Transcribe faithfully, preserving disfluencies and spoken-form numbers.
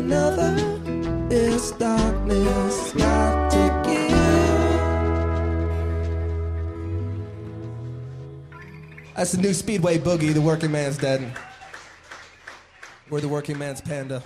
another. This darkness got to give. That's the new Speedway Boogie, the working man's dead. We're the working man's panda.